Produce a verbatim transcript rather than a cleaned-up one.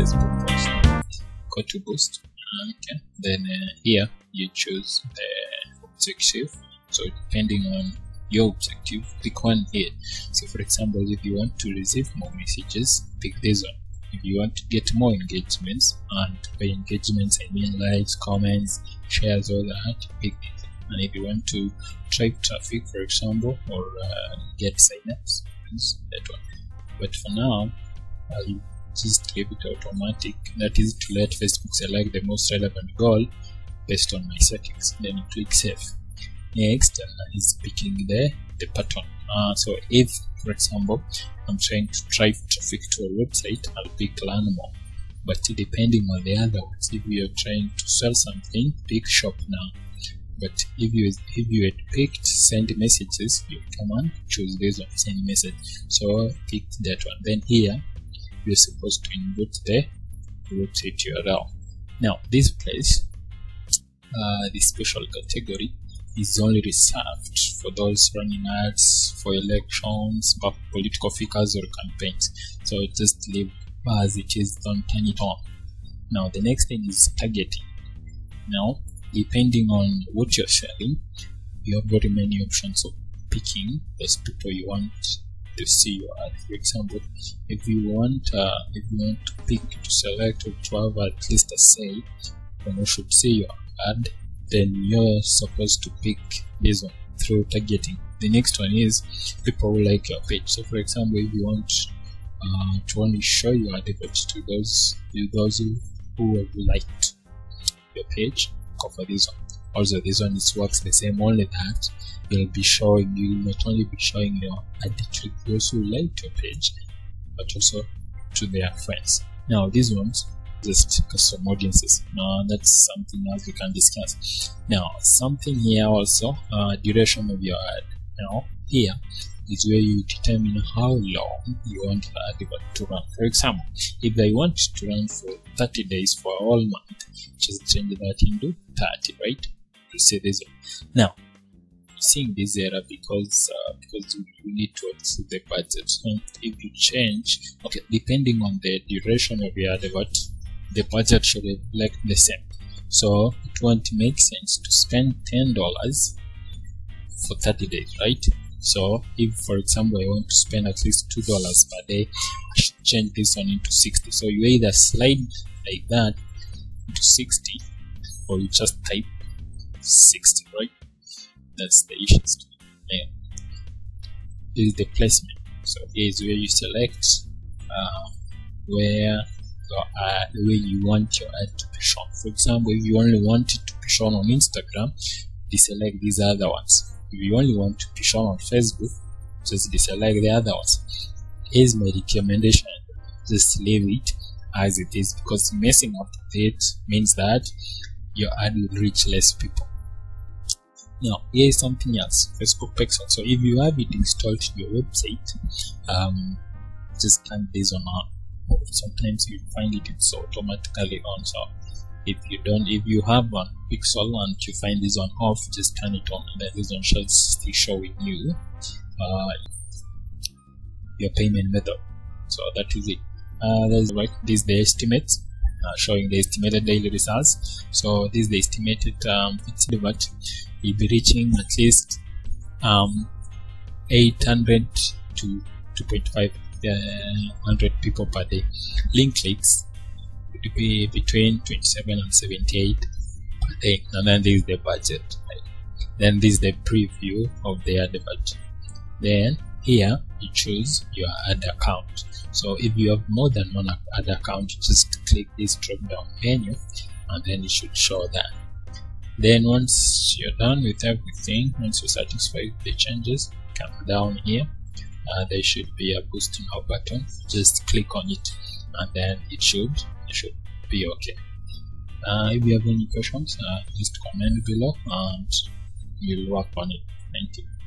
Facebook post. Go to boost. Okay. Then uh, here you choose the objective. So depending on your objective, click on here. So for example, if you want to receive more messages, pick this one. If you want to get more engagements, and by engagements I mean likes, comments, shares, all that, pick this. And if you want to track traffic, for example, or uh, get signups, that one. But for now, I'll just leave it automatic. That is to let Facebook select the most relevant goal based on my settings. Then you click save. Next uh, is picking the the pattern. Uh, so if, for example, I'm trying to drive traffic to a website, I'll pick learn more. But depending on the other ones, if you are trying to sell something, pick shop now. But if you if you had picked send messages, you come and choose this one, send message. So click that one. Then here you're supposed to input the website U R L. Now this place, uh, this special category is only reserved for those running ads for elections, political figures or campaigns. So just leave as it is, don't turn it on. Now the next thing is targeting. Now depending on what you're selling, you have very many options of picking those people you want to see your ad. For example, if you want uh, if you want to pick to select or to have at least a sale when you should see your ad, then you're supposed to pick this one through targeting. The next one is people who like your page. So for example, if you want uh, to only show your ad page to those to those who have liked your page, for this one. Also this one, it works the same, only that you'll be showing, you will not only be showing your attitude to those who like your page, but also to their friends. Now these ones just custom audiences. Now that's something else we can discuss. Now something here also, uh, duration of your ad. Now here is where you determine how long you want the advert to run. For example, if I want to run for thirty days for a whole month, just change that into thirty, right? You see this one. Now, seeing this error because uh, because we need to exceed the budget. So if you change, okay, depending on the duration of your advert, the budget should reflect the same. So it won't make sense to spend ten dollars for thirty days, right? So if for example I want to spend at least two dollars per day, I should change this one into sixty. So you either slide like that into sixty, or you just type sixty, right? That's the issue. Yeah. This is the placement. So here is where you select uh, where your ad, where you want your ad to be shown. For example, if you only want it to be shown on Instagram, deselect these other ones. If you only want to be shown on Facebook, just deselect the other ones. Here's my recommendation, just leave it as it is, because messing up with it means that your ad will reach less people. Now here is something else, Facebook Pixel. So if you have it installed to your website, um, just turn this on on. Sometimes you find it it's automatically on, so if you don't, if you have one Pixel and you find this one off, just turn it on, and then this one should still showing you uh, your payment method. So that is it. Uh, that's right. This is the estimates, uh, showing the estimated daily results. So this is the estimated um, fixed advert will be reaching at least um, eight hundred to two point five hundred people per day. Link clicks to be between twenty-seven and seventy-eight per day, and then this is the budget, right? Then this is the preview of the ad budget. Then here you choose your ad account. So if you have more than one ad account, just click this drop down menu, and then it should show that. Then once you're done with everything, once you're satisfied with the changes, come down here. Uh, there should be a boost now button, just click on it, and then it should should be okay. Uh, if you have any questions, uh, just comment below and we'll work on it. Thank you.